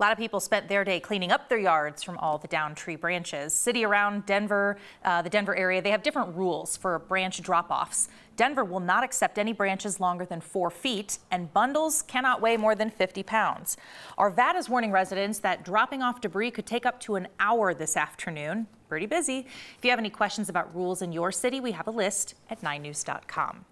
A lot of people spent their day cleaning up their yards from all the downed tree branches. City around Denver, the Denver area, they have different rules for branch drop-offs. Denver will not accept any branches longer than 4 feet, and bundles cannot weigh more than 50 pounds. Arvad is warning residents that dropping off debris could take up to an hour this afternoon. Pretty busy. If you have any questions about rules in your city, we have a list at 9news.com.